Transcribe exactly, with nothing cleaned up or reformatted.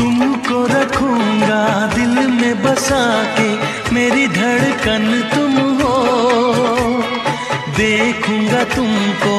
तुमको रखूंगा दिल में बसा के, मेरी धड़कन तुम हो, देखूंगा तुमको।